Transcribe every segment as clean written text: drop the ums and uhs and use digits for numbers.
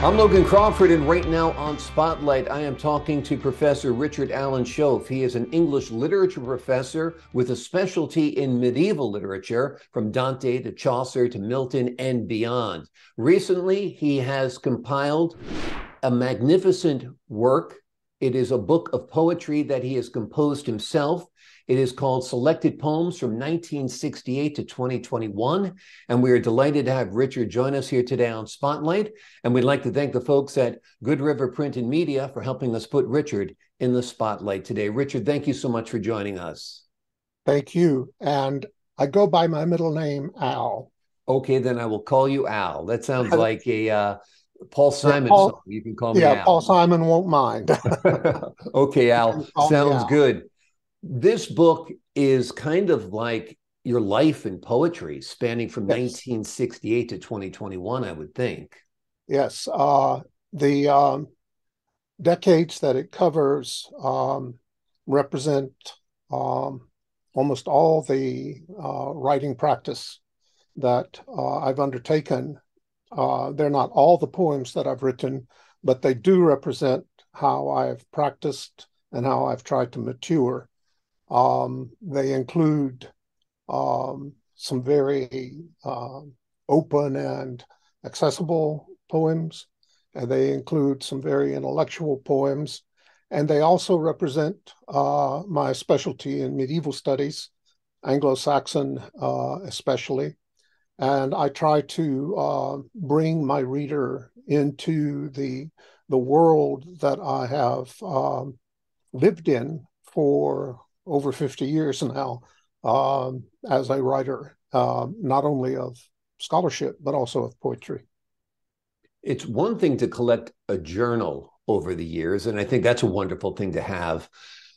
I'm Logan Crawford, and right now on Spotlight, I am talking to Professor Richard Allen Shoaf. He is an English literature professor with a specialty in medieval literature, from Dante to Chaucer to Milton and beyond. Recently, he has compiled a magnificent work. It is a book of poetry that he has composed himself. It is called Selected Poems from 1968 to 2021, and we are delighted to have Richard join us here today on Spotlight, and we'd like to thank the folks at Good River Print and Media for helping us put Richard in the spotlight today. Richard, thank you so much for joining us. Thank you, and I go by my middle name, Al. Okay, then I will call you Al. That sounds like a Paul Simon, yeah, Paul, song. You can call me Al. Yeah, Paul Simon won't mind. Okay, Al, sounds good. This book is kind of like your life in poetry, spanning from 1968 to 2021, I would think. Yes. The decades that it covers represent almost all the writing practice that I've undertaken. They're not all the poems that I've written, but they do represent how I've practiced and how I've tried to mature. They include some very open and accessible poems, and they include some very intellectual poems, and they also represent my specialty in medieval studies, Anglo-Saxon especially, and I try to bring my reader into the world that I have lived in for over 50 years now as a writer, not only of scholarship, but also of poetry. It's one thing to collect a journal over the years, and I think that's a wonderful thing to have,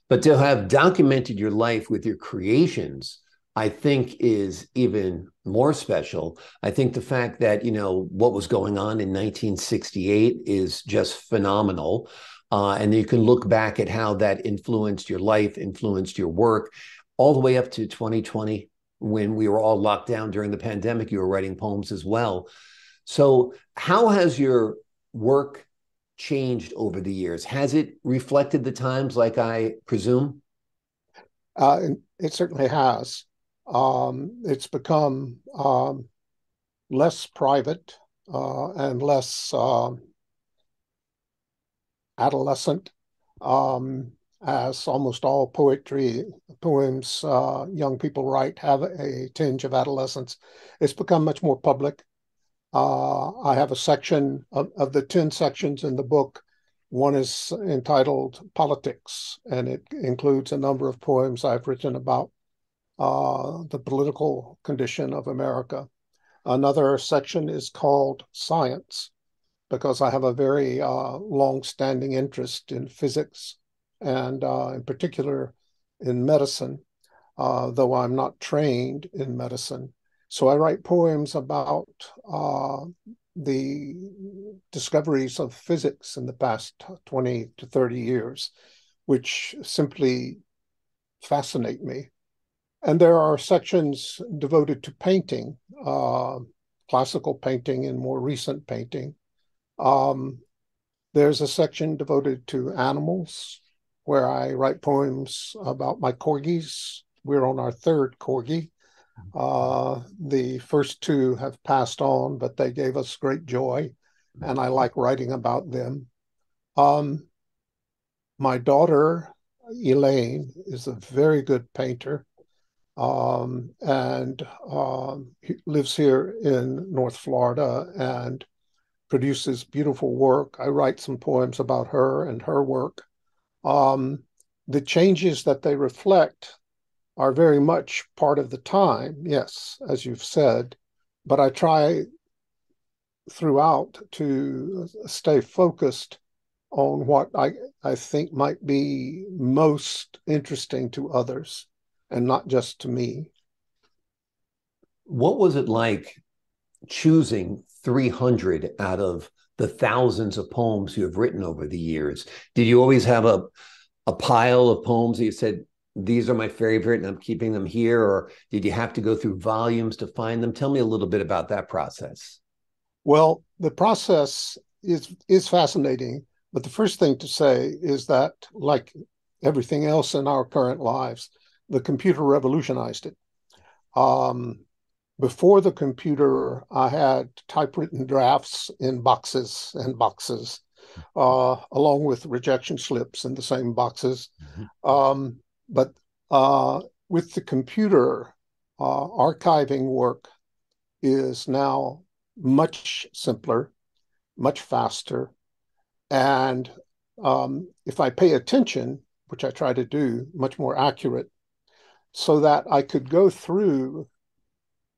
but to have documented your life with your creations, I think, is even more special. I think the fact that, you know, what was going on in 1968 is just phenomenal. And you can look back at how that influenced your life, influenced your work, all the way up to 2020, when we were all locked down during the pandemic. You were writing poems as well. So how has your work changed over the years? Has it reflected the times, like I presume? It certainly has. It's become less private and less adolescent, as almost all poems young people write have a tinge of adolescence. It's become much more public. I have a section of the 10 sections in the book. One is entitled Politics, and it includes a number of poems I've written about the political condition of America. Another section is called Science, because I have a very long-standing interest in physics, and in particular in medicine, though I'm not trained in medicine. So I write poems about the discoveries of physics in the past 20 to 30 years, which simply fascinate me. And there are sections devoted to painting, classical painting and more recent painting. There's a section devoted to animals, where I write poems about my corgis. We're on our third corgi. The first two have passed on, but they gave us great joy, and I like writing about them. My daughter, Elaine, is a very good painter, and lives here in North Florida, and produces beautiful work. I write some poems about her and her work. The changes that they reflect are very much part of the time, yes, as you've said, but I try throughout to stay focused on what I think might be most interesting to others and not just to me. What was it like choosing 300 out of the thousands of poems you have written over the years? Did you always have a pile of poems that you said, these are my favorite and I'm keeping them here? Or did you have to go through volumes to find them? Tell me a little bit about that process. Well, the process is fascinating. But the first thing to say is that, like everything else in our current lives, the computer revolutionized it. Before the computer, I had typewritten drafts in boxes and boxes, along with rejection slips in the same boxes. But with the computer, archiving work is now much simpler, much faster. And if I pay attention, which I try to do, much more accurate, so that I could go through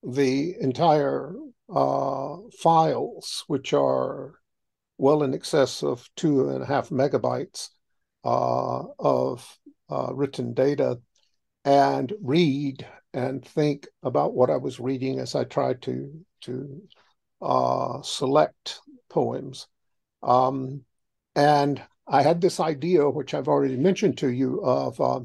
the entire files, which are well in excess of 2.5 megabytes of written data, and read and think about what I was reading as I tried to select poems. And I had this idea, which I've already mentioned to you, of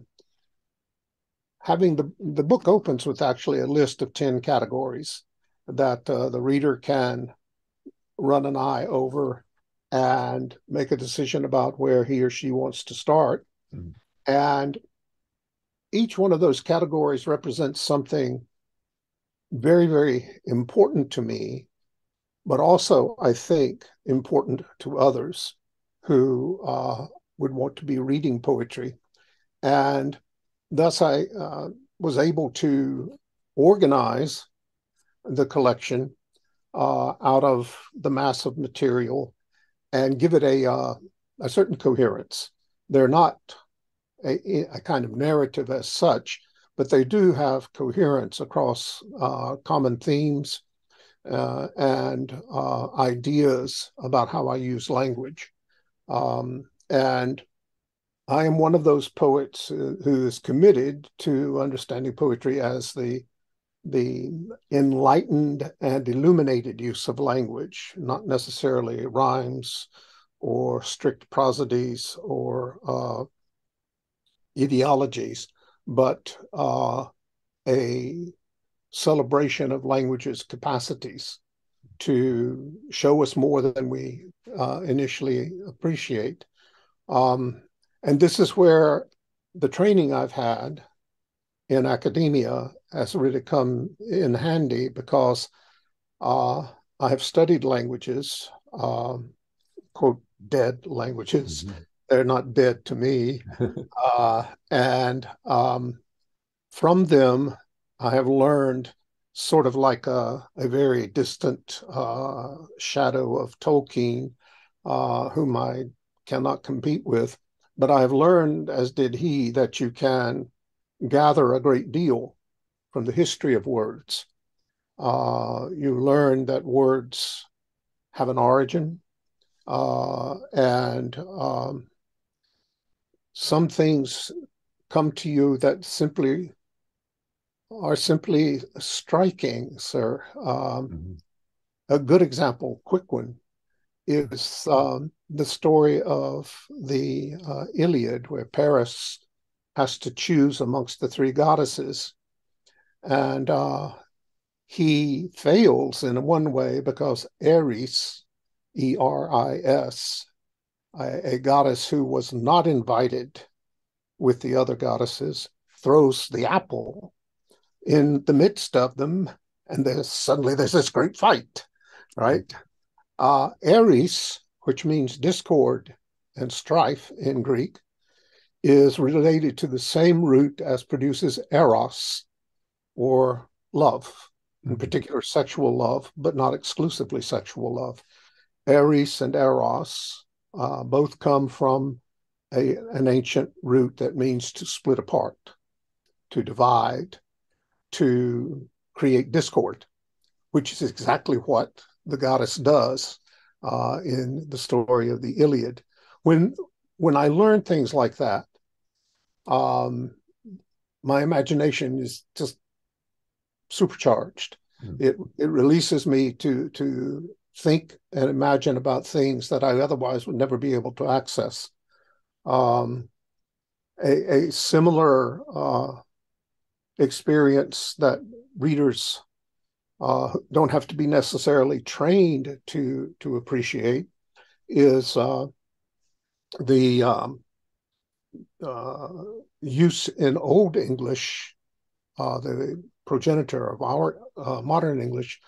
having the book opens with actually a list of 10 categories that the reader can run an eye over and make a decision about where he or she wants to start. Mm-hmm. And each one of those categories represents something very, very important to me, but also, I think, important to others who would want to be reading poetry. And thus, I was able to organize the collection out of the mass of material and give it a certain coherence. They're not a kind of narrative as such, but they do have coherence across common themes and ideas about how I use language. And I am one of those poets who is committed to understanding poetry as the enlightened and illuminated use of language, not necessarily rhymes or strict prosodies or ideologies, but a celebration of language's capacities to show us more than we initially appreciate. And this is where the training I've had in academia has really come in handy, because I have studied languages, quote, dead languages. Mm-hmm. They're not dead to me. And from them, I have learned, sort of like a very distant shadow of Tolkien, whom I cannot compete with. But I have learned, as did he, that you can gather a great deal from the history of words. You learn that words have an origin, and some things come to you that simply striking, sir. A good example, quick one, is the story of the Iliad, where Paris has to choose amongst the three goddesses. And he fails in one way because Eris, E-R-I-S, a goddess who was not invited with the other goddesses, throws the apple in the midst of them, and suddenly there's this great fight, right? Eris, which means discord and strife in Greek, is related to the same root as produces eros, or love, in particular sexual love, but not exclusively sexual love. Eris and eros both come from an ancient root that means to split apart, to divide, to create discord, which is exactly what the goddess does in the story of the Iliad. When I learn things like that, my imagination is just supercharged. Mm-hmm. It releases me to think and imagine about things that I otherwise would never be able to access. A similar experience that readers don't have to be necessarily trained to appreciate is the use in Old English, the progenitor of our modern English,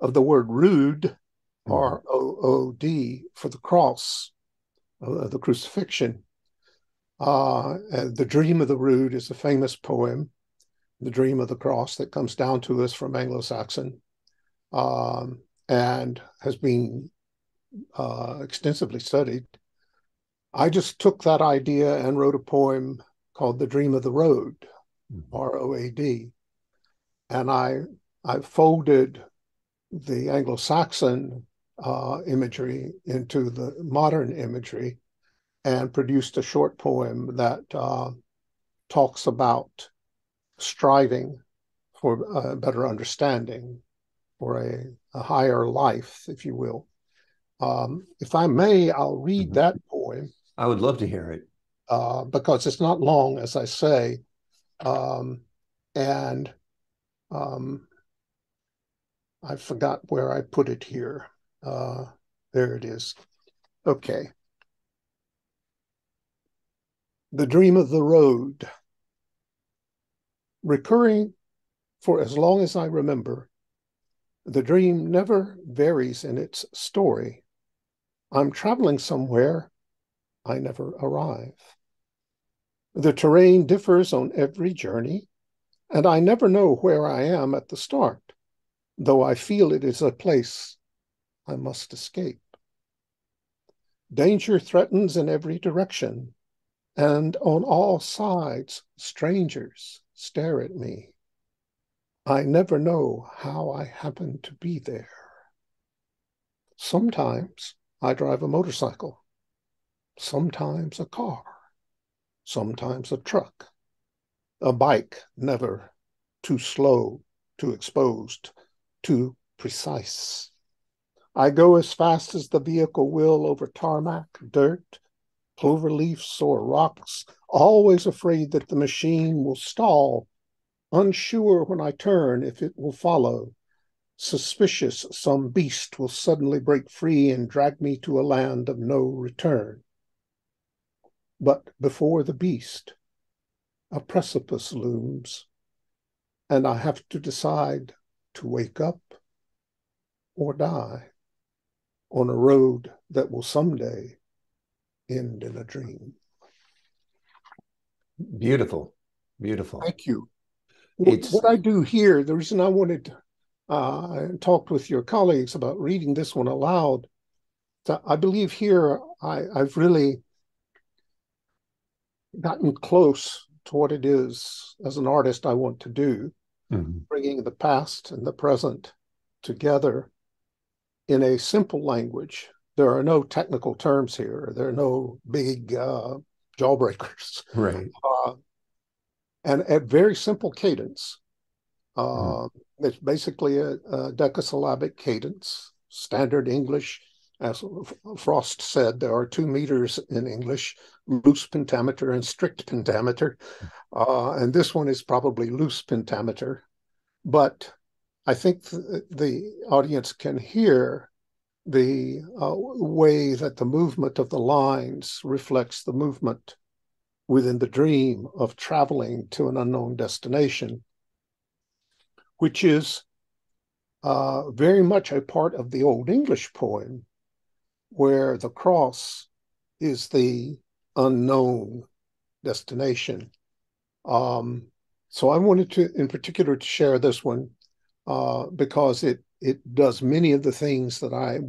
of the word rood, R-O-O-D, for the cross, the crucifixion. And the Dream of the Rood is a famous poem, the Dream of the Cross, that comes down to us from Anglo-Saxon, and has been extensively studied. I just took that idea and wrote a poem called The Dream of the Road, R-O-A-D. And I folded the Anglo-Saxon imagery into the modern imagery and produced a short poem that talks about striving for a better understanding, for a higher life, if you will. If I may, I'll read that poem. I would love to hear it. Because it's not long, as I say. I forgot where I put it here. There it is. Okay. The Dream of the Road. Recurring for as long as I remember, the dream never varies in its story. I'm traveling somewhere I never arrive. The terrain differs on every journey, and I never know where I am at the start, though I feel it is a place I must escape. Danger threatens in every direction, and on all sides strangers stare at me. I never know how I happen to be there. Sometimes I drive a motorcycle, sometimes a car, sometimes a truck, a bike, never too slow, too exposed, too precise. I go as fast as the vehicle will over tarmac, dirt, clover leaves, or rocks, always afraid that the machine will stall, unsure when I turn if it will follow, suspicious some beast will suddenly break free and drag me to a land of no return. But before the beast, a precipice looms, and I have to decide to wake up or die on a road that will someday end in a dream. Beautiful, beautiful. Thank you. What I do here, the reason I wanted to talk with your colleagues about reading this one aloud, I believe here I've really gotten close to what it is as an artist I want to do, bringing the past and the present together in a simple language. There are no technical terms here. There are no big jawbreakers. Right. And at very simple cadence. It's basically a decasyllabic cadence, standard English. As Frost said, there are 2 meters in English, loose pentameter and strict pentameter. And this one is probably loose pentameter. But I think the audience can hear the way that the movement of the lines reflects the movement within the dream of traveling to an unknown destination, which is very much a part of the Old English poem, where the cross is the unknown destination. So I wanted to, in particular, to share this one because it does many of the things that I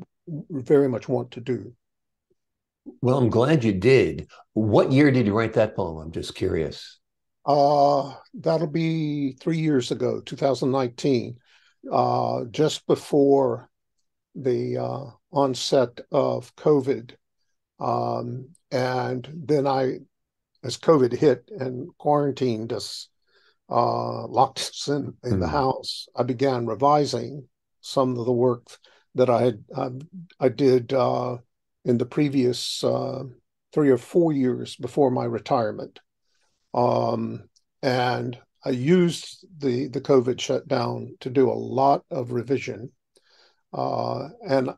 very much want to do. Well, I'm glad you did. What year did you write that poem? I'm just curious. That'll be 3 years ago, 2019, just before the onset of COVID. And then as COVID hit and quarantined us, locked us in the house, I began revising some of the work that I did in the previous 3 or 4 years before my retirement. And I used the COVID shutdown to do a lot of revision. And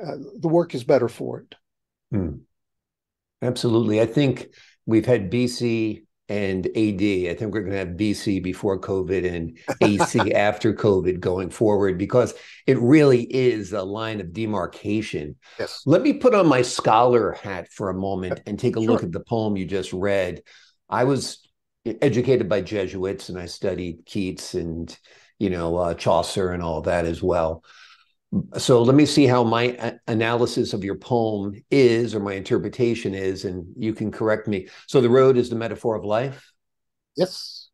the work is better for it. Mm. Absolutely. I think we've had BC and AD. I think we're going to have BC before COVID and AC after COVID going forward, because it really is a line of demarcation. Yes. Let me put on my scholar hat for a moment and take a look at the poem you just read. I was educated by Jesuits, and I studied Keats and, you know, Chaucer and all that as well. So let me see how my analysis of your poem is, or my interpretation is, and you can correct me. So the road is the metaphor of life? Yes.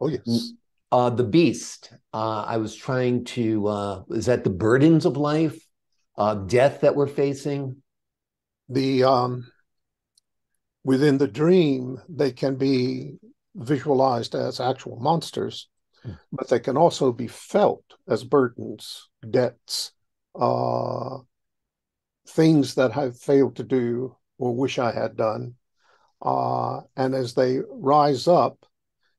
Oh, yes. The beast. I was trying to, is that the burdens of life? Death that we're facing? The within the dream, they can be visualized as actual monsters, but they can also be felt as burdens, debts, things that I've failed to do or wish I had done. And as they rise up,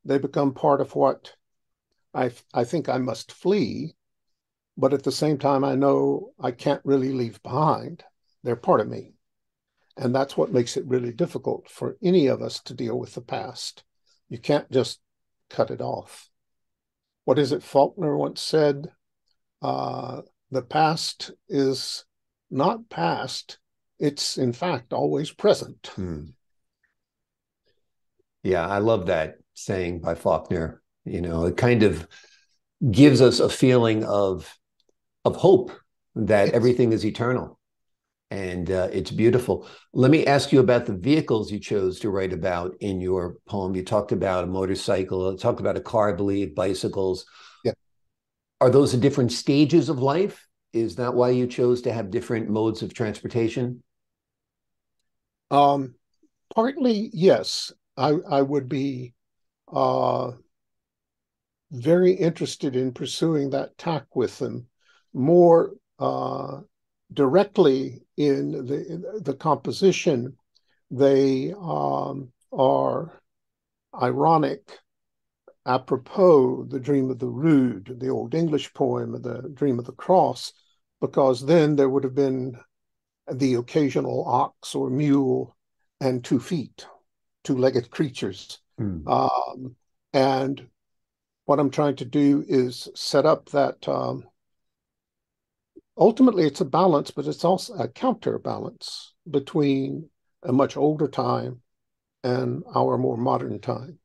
they become part of what I think I must flee, but at the same time, I know I can't really leave behind. They're part of me. And that's what makes it really difficult for any of us to deal with the past. You can't just cut it off. What is it Faulkner once said? The past is not past. It's, in fact, always present. Hmm. Yeah, I love that saying by Faulkner. You know, it kind of gives us a feeling of hope that everything is eternal. And it's beautiful. Let me ask you about the vehicles you chose to write about in your poem. You talked about a motorcycle, talked about a car, I believe, bicycles. Yeah. Are those the different stages of life? Is that why you chose to have different modes of transportation? Partly, yes. I would be very interested in pursuing that tack with them more directly in the composition. They are ironic, apropos the Dream of the Rood, the Old English poem of the Dream of the Cross, because then there would have been the occasional ox or mule and 2 feet, two-legged creatures. Mm. And what I'm trying to do is set up that ultimately, it's a balance, but it's also a counterbalance between a much older time and our more modern time.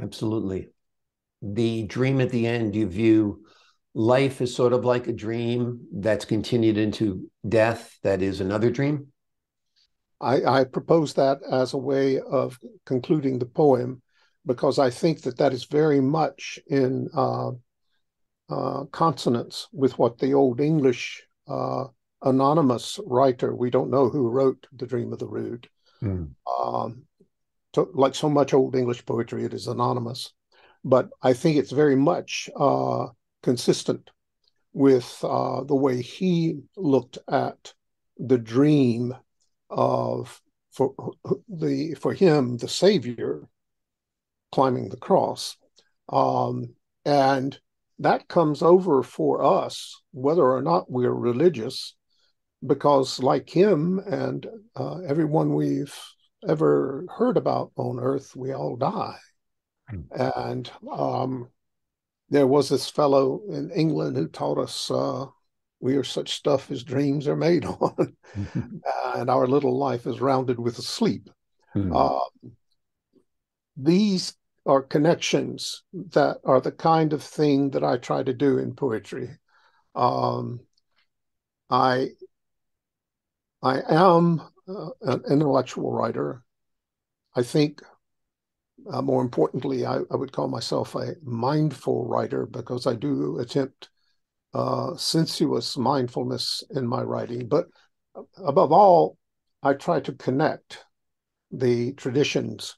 Absolutely. The dream at the end, you view life as sort of like a dream that's continued into death. That is another dream. I propose that as a way of concluding the poem, because I think that that is very much in consonance with what the Old English anonymous writer, we don't know who wrote the Dream of the Rood. Mm. Like so much Old English poetry, it is anonymous. But I think it's very much consistent with the way he looked at the dream of, for him, the Savior climbing the cross. And that comes over for us, whether or not we're religious, because like him and everyone we've ever heard about on earth, we all die. And there was this fellow in England who taught us we are such stuff as dreams are made on, and our little life is rounded with a sleep. Mm. These are connections that are the kind of thing that I try to do in poetry. I am an intellectual writer. I think, more importantly, I would call myself a mindful writer, because I do attempt sensuous mindfulness in my writing. But above all, I try to connect the traditions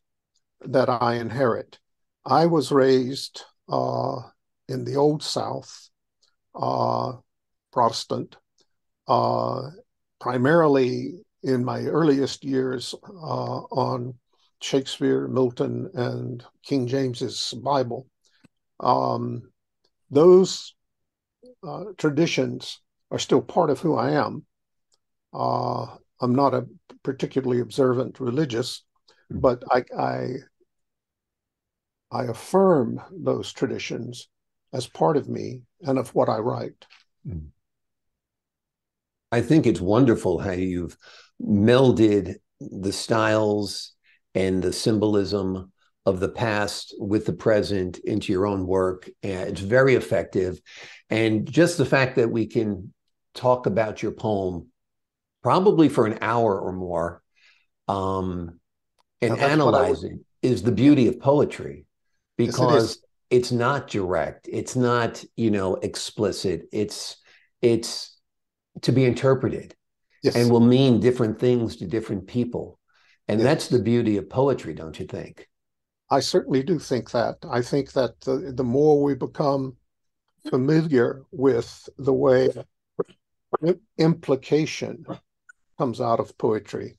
that I inherit. I was raised in the Old South, Protestant, primarily in my earliest years on Shakespeare, Milton, and King James's Bible. Those traditions are still part of who I am. I'm not a particularly observant religious, but I affirm those traditions as part of me and of what I write. I think it's wonderful how you've melded the styles and the symbolism of the past with the present into your own work. It's very effective. And just the fact that we can talk about your poem probably for an hour or more and analyzing is the beauty of poetry, because it's not direct. It's not, you know, explicit. It's to be interpreted, and will mean different things to different people. And that's the beauty of poetry, don't you think? I certainly do think that. I think that the more we become familiar with the way implication comes out of poetry,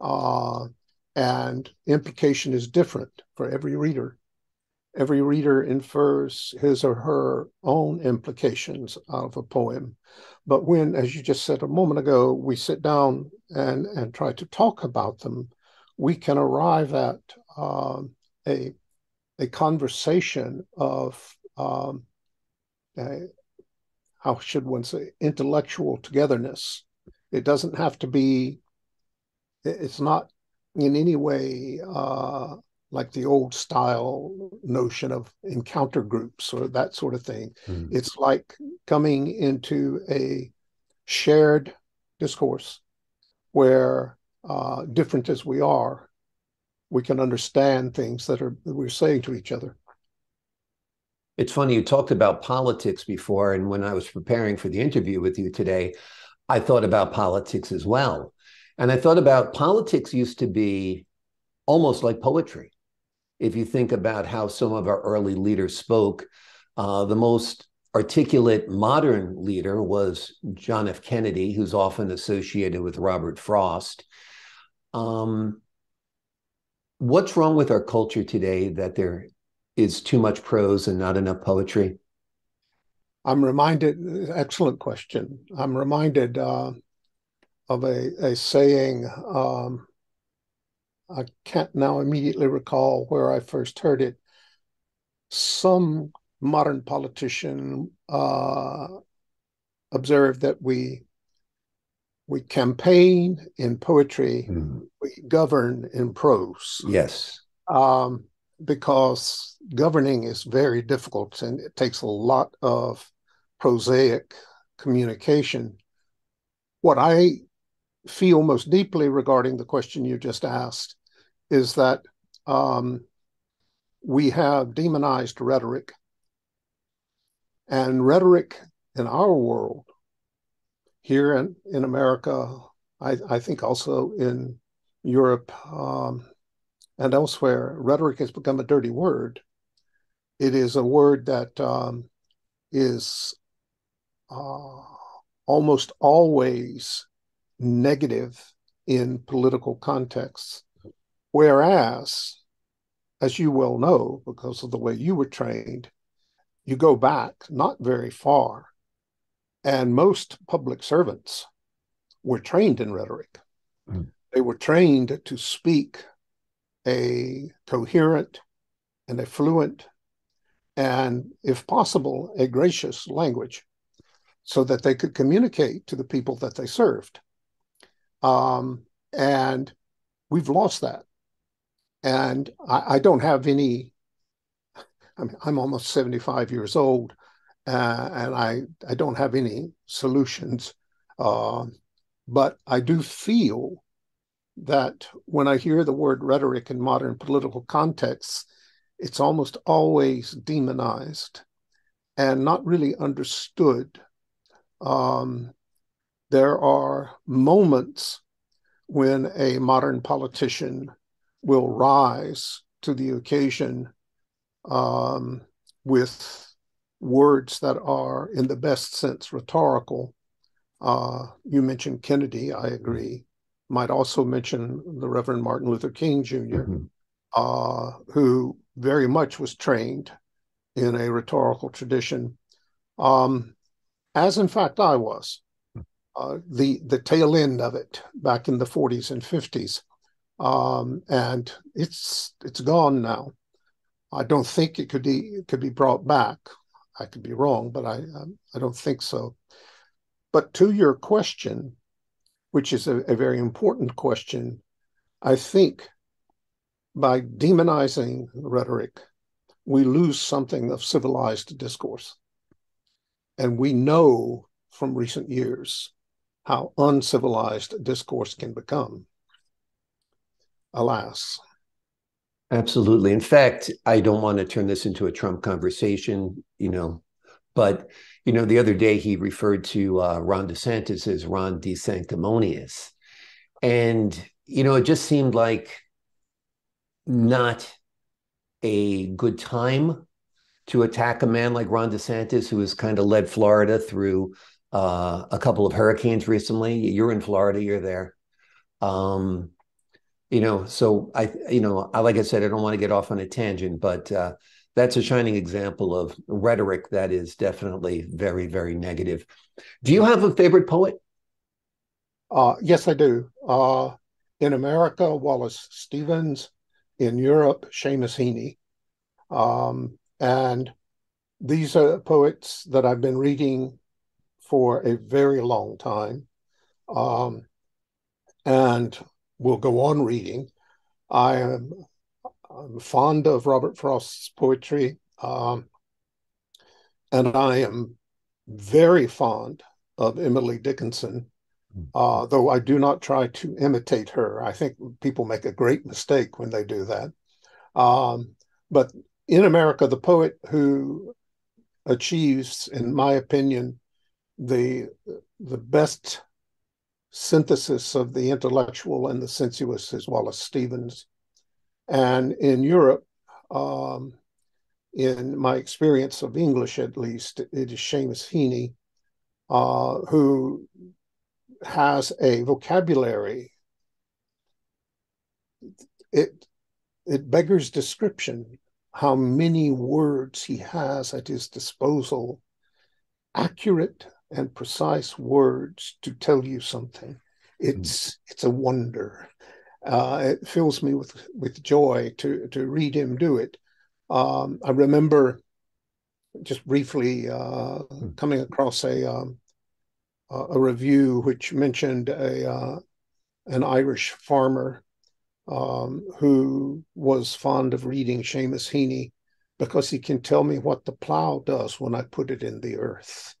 and implication is different for every reader. Every reader infers his or her own implications out of a poem. But when, as you just said a moment ago, we sit down and try to talk about them, we can arrive at a conversation of, how should one say, intellectual togetherness. It doesn't have to be, it's not in any way like the old style notion of encounter groups or that sort of thing. It's like coming into a shared discourse where, different as we are, we can understand things that are we're saying to each other. It's funny, you talked about politics before, and when I was preparing for the interview with you today, I thought about politics as well. And I thought about politics used to be almost like poetry. If you think about how some of our early leaders spoke, the most articulate modern leader was John F. Kennedy, who's often associated with Robert Frost. What's wrong with our culture today that there is too much prose and not enough poetry? I'm reminded, excellent question. I'm reminded of a saying, I can't now immediately recall where I first heard it. Some modern politician observed that we campaign in poetry, we govern in prose. Yes. Because governing is very difficult and it takes a lot of prosaic communication. What I feel most deeply regarding the question you just asked is that we have demonized rhetoric. And rhetoric in our world, here in America, I think also in Europe and elsewhere, rhetoric has become a dirty word. It is a word that is almost always negative in political contexts. Whereas, as you well know, because of the way you were trained, you go back not very far, and most public servants were trained in rhetoric. They were trained to speak a coherent and a fluent and, if possible, a gracious language so that they could communicate to the people that they served. And we've lost that. And I don't have any, I mean, I'm almost 75 years old, and I don't have any solutions. But I do feel that when I hear the word rhetoric in modern political contexts, it's almost always demonized and not really understood. There are moments when a modern politician will rise to the occasion with words that are, in the best sense, rhetorical. You mentioned Kennedy, I agree. Might also mention the Reverend Martin Luther King Jr., who very much was trained in a rhetorical tradition. as in fact I was, the tail end of it back in the 40s and 50s. And it's gone now. I don't think it could be brought back. I could be wrong, but I don't think so. But to your question, which is a very important question, I think by demonizing rhetoric, we lose something of civilized discourse. And we know from recent years how uncivilized discourse can become, alas. Absolutely. In fact, I don't want to turn this into a Trump conversation, but, the other day he referred to Ron DeSantis as Ron DeSanctimonious. And, it just seemed like not a good time to attack a man like Ron DeSantis, who has kind of led Florida through a couple of hurricanes recently. You're in Florida, you're there. So I like I said, I don't want to get off on a tangent, but that's a shining example of rhetoric that is definitely very, very negative. Do you have a favorite poet? Yes, I do. In America, Wallace Stevens. In Europe, Seamus Heaney. And these are poets that I've been reading for a very long time and will go on reading. I'm fond of Robert Frost's poetry, and I am very fond of Emily Dickinson, though I do not try to imitate her. I think people make a great mistake when they do that. But in America, the poet who achieves, in my opinion, the best synthesis of the intellectual and the sensuous is Wallace Stevens. And in Europe, in my experience of English at least, it is Seamus Heaney, who has a vocabulary. It beggars description how many words he has at his disposal, accurate and precise words to tell you something. It's a wonder. It fills me with joy to read him do it. I remember just briefly coming across a review which mentioned an Irish farmer who was fond of reading Seamus Heaney because he can tell me what the plow does when I put it in the earth.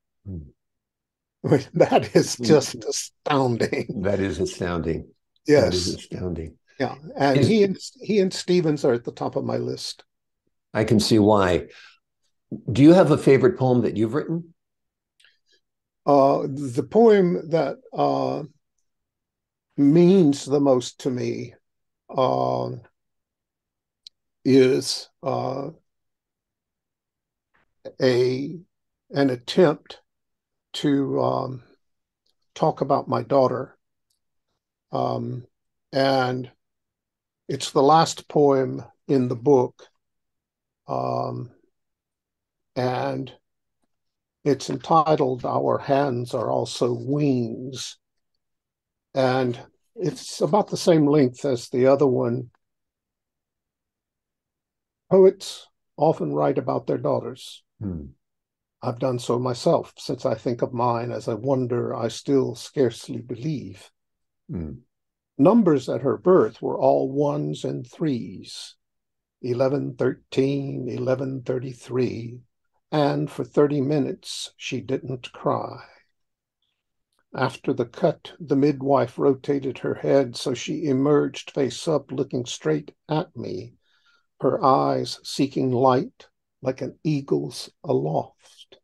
I mean, that is just astounding. That is astounding. Yes. That is astounding. Yeah. And he and Stevens are at the top of my list. I can see why. Do you have a favorite poem that you've written? The poem that means the most to me is an attempt to talk about my daughter. And it's the last poem in the book. And it's entitled, Our Hands Are Also Wings. And it's about the same length as the other one. Poets often write about their daughters. I've done so myself. Since I think of mine as a wonder I still scarcely believe. Numbers at her birth were all ones and threes. 1113, 1133. And for 30 minutes, she didn't cry. After the cut, the midwife rotated her head so she emerged face up, looking straight at me, her eyes seeking light like an eagle's aloft.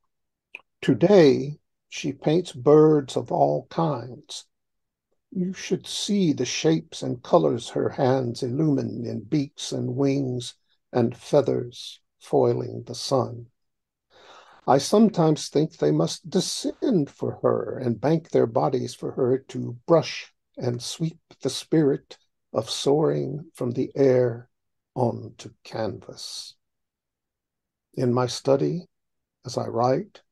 Today, she paints birds of all kinds. You should see the shapes and colors her hands illumine in beaks and wings and feathers foiling the sun. I sometimes think they must descend for her and bank their bodies for her to brush and sweep the spirit of soaring from the air onto canvas. In my study, as I write,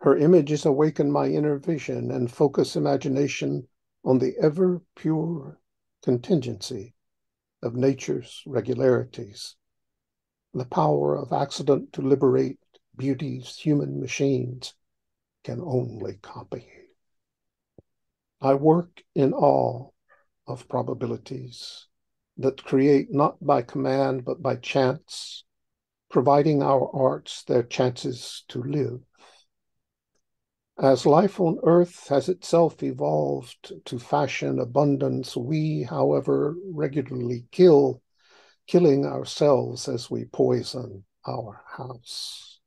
Her images awaken my inner vision and focus imagination on the ever-pure contingency of nature's regularities, the power of accident to liberate beauties human machines can only copy. I work in awe of probabilities that create not by command but by chance, providing our arts their chances to live. As life on earth has itself evolved to fashion abundance, we, however, regularly killing ourselves as we poison our house.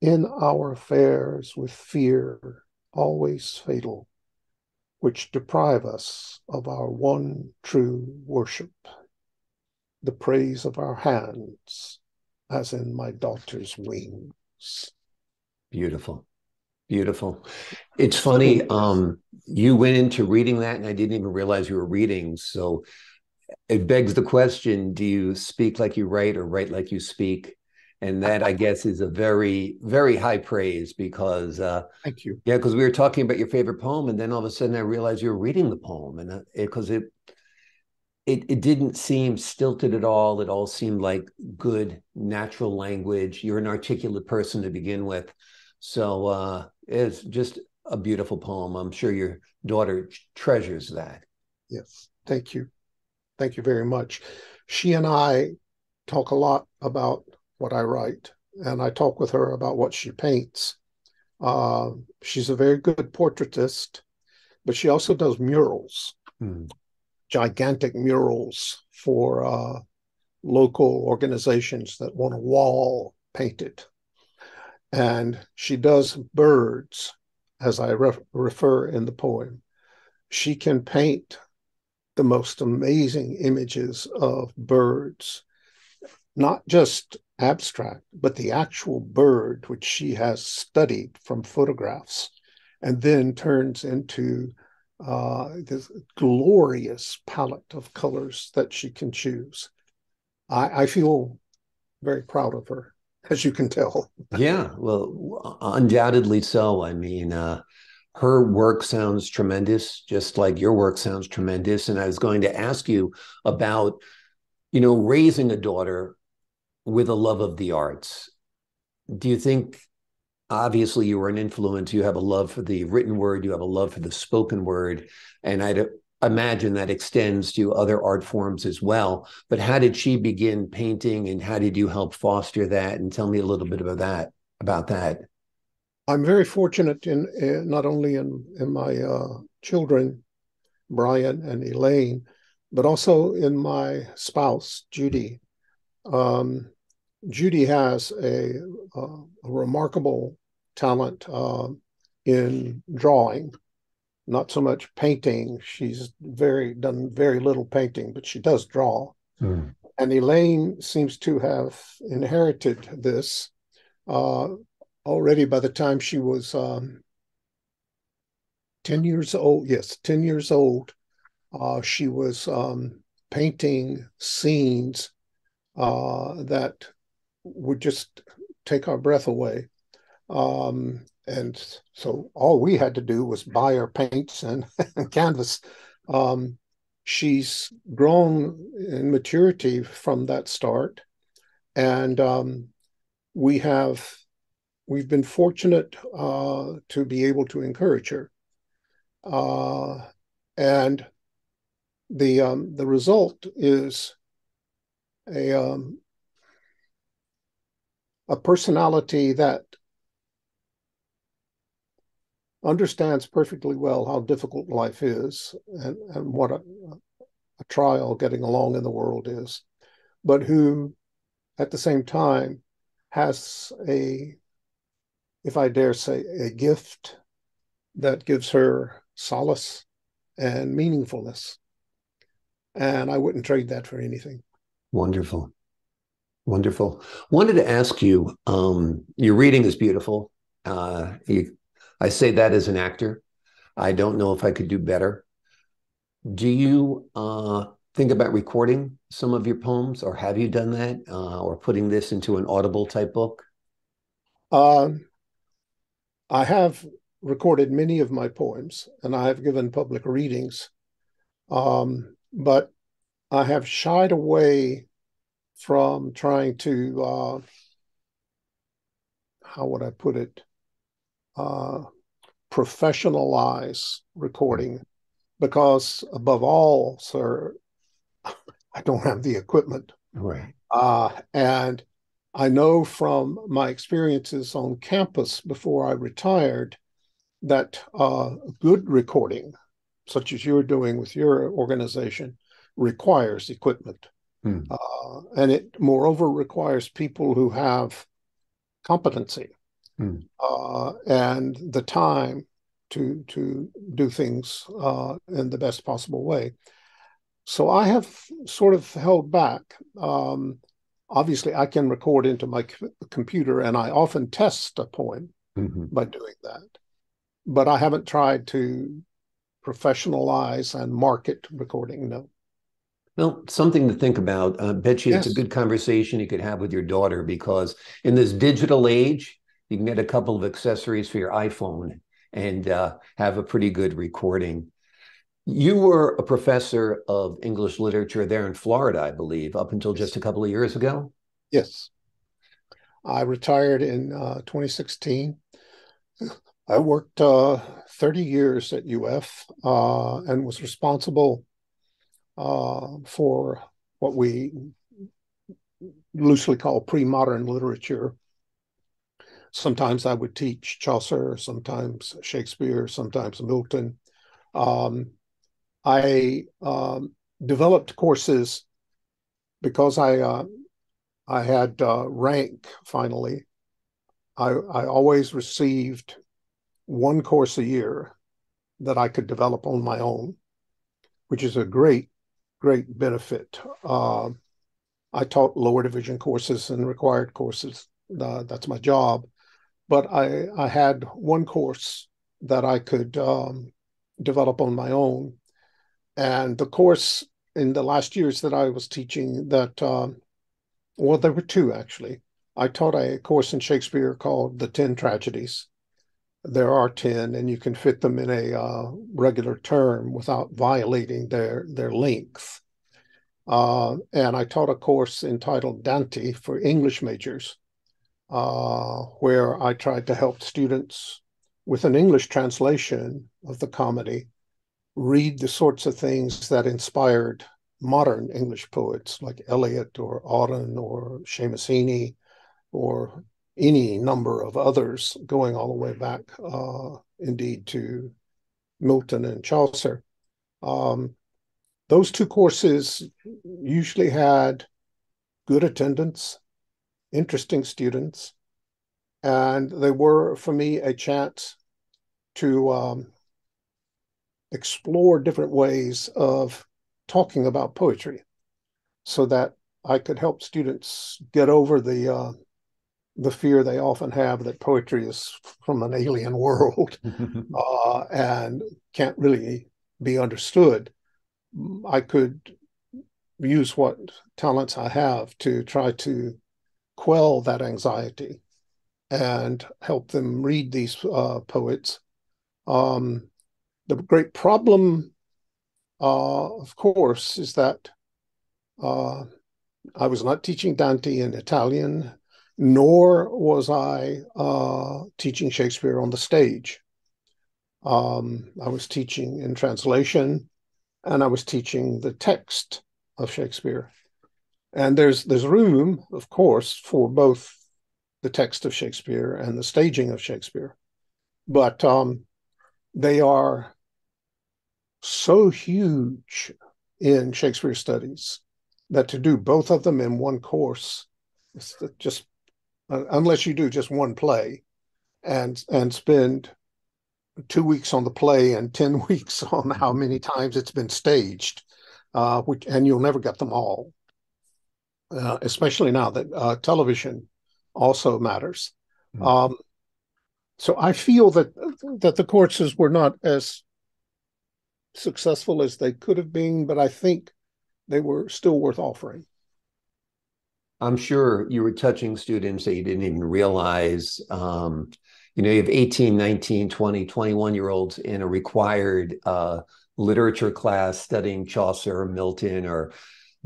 In our affairs with fear, always fatal, which deprive us of our one true worship, the praise of our hands, as in my daughter's wings. Beautiful. Beautiful. It's funny, you went into reading that and I didn't even realize you were reading. So it begs the question, do you speak like you write or write like you speak? And that, I guess, is a very, very high praise because... thank you. Yeah, because we were talking about your favorite poem and then all of a sudden I realized you were reading the poem, and because it didn't seem stilted at all. It all seemed like good, natural language. You're an articulate person to begin with. So it's just a beautiful poem. I'm sure your daughter treasures that. Yes, thank you. Thank you very much. She and I talk a lot about what I write, and I talk with her about what she paints. She's a very good portraitist, but she also does murals, gigantic murals for local organizations that want a wall painted. And she does birds, as I refer in the poem. She can paint the most amazing images of birds, not just abstract, but the actual bird, which she has studied from photographs, and then turns into this glorious palette of colors that she can choose. I feel very proud of her, as you can tell. Yeah, well, undoubtedly so. I mean, her work sounds tremendous, just like your work sounds tremendous. And I was going to ask you about, you know, raising a daughter with a love of the arts. Do you think, obviously you were an influence, you have a love for the written word, you have a love for the spoken word, and I'd imagine that extends to other art forms as well. But how did she begin painting and how did you help foster that? And tell me a little bit about that. I'm very fortunate in not only in my children, Brian and Elaine, but also in my spouse, Judy. Judy has a remarkable talent in drawing. Not so much painting. She's done very little painting, but she does draw. And Elaine seems to have inherited this already by the time she was 10 years old. Yes, 10 years old. She was painting scenes that would just take our breath away. And so all we had to do was buy her paints and canvas. She's grown in maturity from that start. And we've been fortunate to be able to encourage her. And the result is a personality that understands perfectly well how difficult life is and what a trial getting along in the world is, but who at the same time has a, if I dare say, a gift that gives her solace and meaningfulness. And I wouldn't trade that for anything. Wonderful. Wonderful. Wanted to ask you, your reading is beautiful. I say that as an actor. I don't know if I could do better. Do you think about recording some of your poems, or have you done that, or putting this into an Audible type book? I have recorded many of my poems, and I have given public readings, but I have shied away from trying to, how would I put it, professionalize recording, because above all, sir, I don't have the equipment. Right. And I know from my experiences on campus before I retired that good recording, such as you're doing with your organization, requires equipment. Hmm. And it, moreover, requires people who have competency and the time to do things in the best possible way. So I have sort of held back. Obviously, I can record into my computer, and I often test a poem by doing that. But I haven't tried to professionalize and market recording, no. Well, something to think about. I bet you it's a good conversation you could have with your daughter, because in this digital age, you can get a couple of accessories for your iPhone and have a pretty good recording. You were a professor of English literature there in Florida, I believe, up until just a couple of years ago? Yes. I retired in 2016. I worked 30 years at UF and was responsible for what we loosely call pre-modern literature. Sometimes I would teach Chaucer, sometimes Shakespeare, sometimes Milton. I developed courses because I had rank finally. I always received one course a year that I could develop on my own, which is a great, great benefit. I taught lower division courses and required courses. That's my job. But I had one course that I could develop on my own. And the course in the last years that I was teaching that, well, there were two actually. I taught a course in Shakespeare called The Ten Tragedies. There are 10, and you can fit them in a regular term without violating their length. And I taught a course entitled Dante for English majors, where I tried to help students with an English translation of the comedy read the sorts of things that inspired modern English poets like Eliot or Auden or Seamus Heaney or any number of others, going all the way back, indeed, to Milton and Chaucer. Those two courses usually had good attendance, interesting students, and they were, for me, a chance to explore different ways of talking about poetry so that I could help students get over the fear they often have that poetry is from an alien world and can't really be understood. I could use what talents I have to try to quell that anxiety and help them read these poets. The great problem of course, is that I was not teaching Dante in Italian, nor was I teaching Shakespeare on the stage. I was teaching in translation, and I was teaching the text of Shakespeare. And there's room, of course, for both the text of Shakespeare and the staging of Shakespeare. But they are so huge in Shakespeare studies that to do both of them in one course, it's just, unless you do just one play and spend 2 weeks on the play and 10 weeks on how many times it's been staged, and you'll never get them all, especially now that television also matters. Mm-hmm. So I feel that the courses were not as successful as they could have been, but I think they were still worth offering. I'm sure you were touching students that you didn't even realize you have 18, 19, 20, 21-year-olds in a required literature class studying Chaucer, Milton, or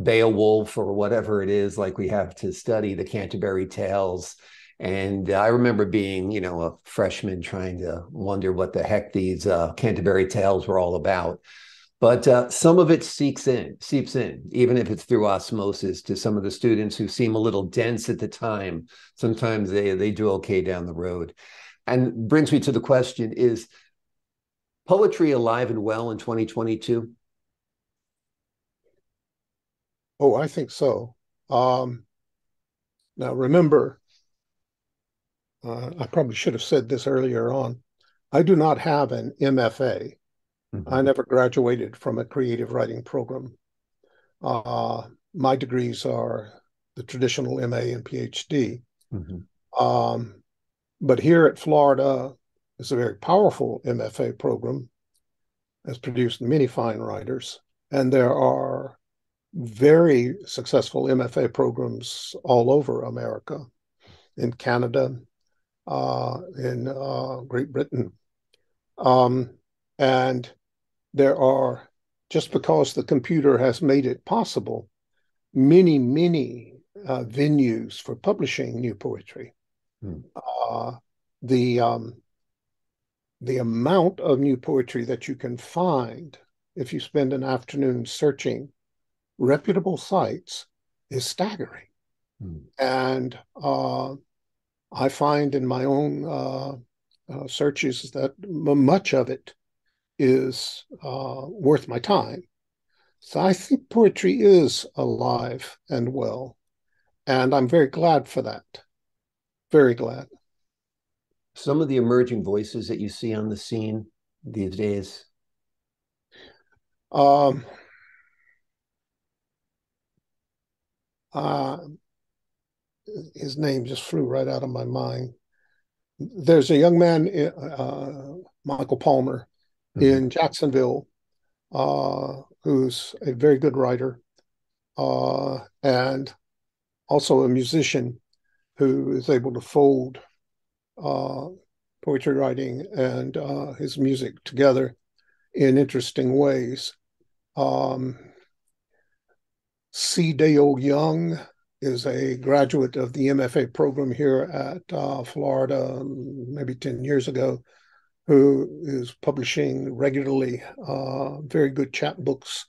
Beowulf, or whatever it is, like we have to study the Canterbury Tales. And I remember being, a freshman trying to wonder what the heck these Canterbury Tales were all about. But some of it seeps in, even if it's through osmosis to some of the students who seem a little dense at the time. Sometimes they do okay down the road. And brings me to the question, is poetry alive and well in 2022? Oh, I think so. Now, remember, I probably should have said this earlier on. I do not have an MFA. I never graduated from a creative writing program. My degrees are the traditional MA and PhD. Mm-hmm. But here at Florida, it's a very powerful MFA program. It's produced many fine writers. And there are very successful MFA programs all over America, in Canada, in Great Britain. And there are, just because the computer has made it possible, many, many venues for publishing new poetry. Mm. The amount of new poetry that you can find if you spend an afternoon searching reputable sites is staggering. Mm. And I find in my own searches that much of it is worth my time. So I think poetry is alive and well, and I'm very glad for that. Very glad. Some of the emerging voices that you see on the scene these days? His name just flew right out of my mind. There's a young man, Michael Palmer, in Jacksonville, who's a very good writer and also a musician who is able to fold poetry writing and his music together in interesting ways. C. Dale Young is a graduate of the MFA program here at Florida, maybe 10 years ago, who is publishing regularly very good chapbooks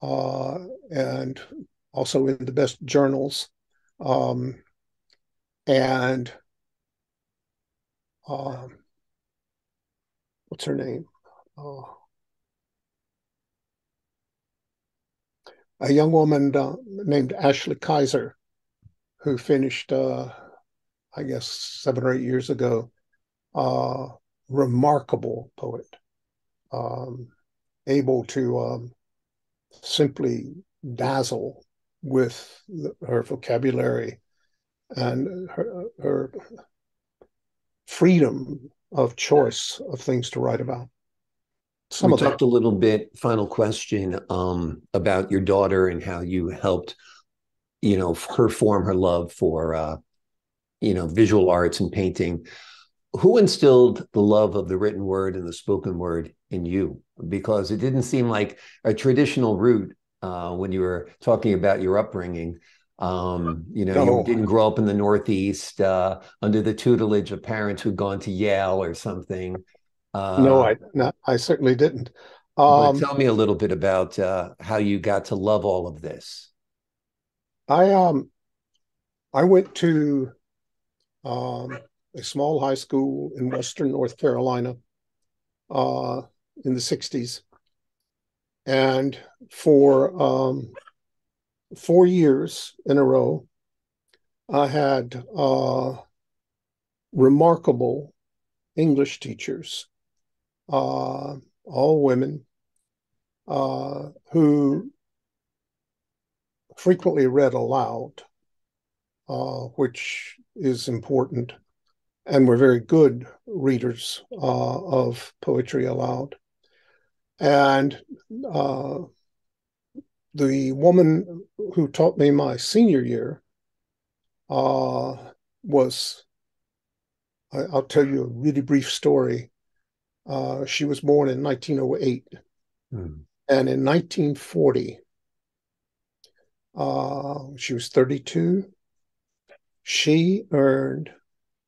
and also in the best journals. What's her name? A young woman named Ashley Kaiser, who finished, I guess, 7 or 8 years ago, remarkable poet, able to simply dazzle with her vocabulary and her freedom of choice of things to write about. We talked a little bit, final question, about your daughter and how you helped, her form her love for, visual arts and painting. Who instilled the love of the written word and the spoken word in you? Because it didn't seem like a traditional route when you were talking about your upbringing. You didn't grow up in the Northeast under the tutelage of parents who'd gone to Yale or something. No, I certainly didn't. Tell me a little bit about how you got to love all of this. I went to a small high school in Western North Carolina in the 60s. And for 4 years in a row, I had remarkable English teachers, all women, who frequently read aloud, which is important, and were very good readers of poetry aloud. And the woman who taught me my senior year was I'll tell you a really brief story. She was born in 1908. Mm. And in 1940, she was 32. She earned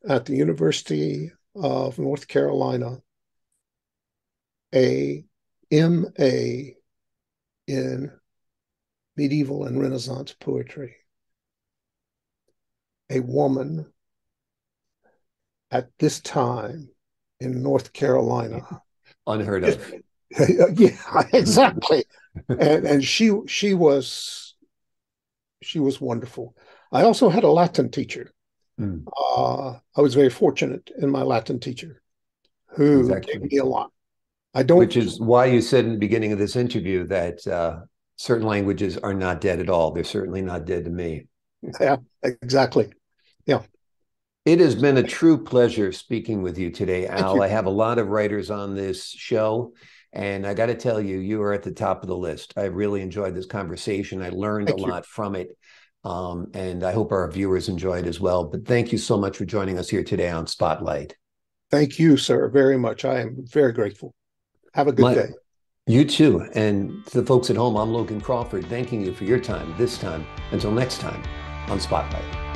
at the University of North Carolina a MA in medieval and Renaissance poetry. A woman at this time in North Carolina. Unheard of. Yeah, exactly. And she was wonderful. I also had a Latin teacher. Mm. I was very fortunate in my Latin teacher, who gave me a lot. Which is why you said in the beginning of this interview that certain languages are not dead at all. They're certainly not dead to me. Yeah, exactly. Yeah. It has been a true pleasure speaking with you today, Al. I have a lot of writers on this show, and I got to tell you, you are at the top of the list. I really enjoyed this conversation. I learned a lot from it. And I hope our viewers enjoy it as well. But thank you so much for joining us here today on Spotlight. Thank you, sir, very much. I am very grateful. Have a good day. You too. And to the folks at home, I'm Logan Crawford, thanking you for your time this time. Until next time on Spotlight.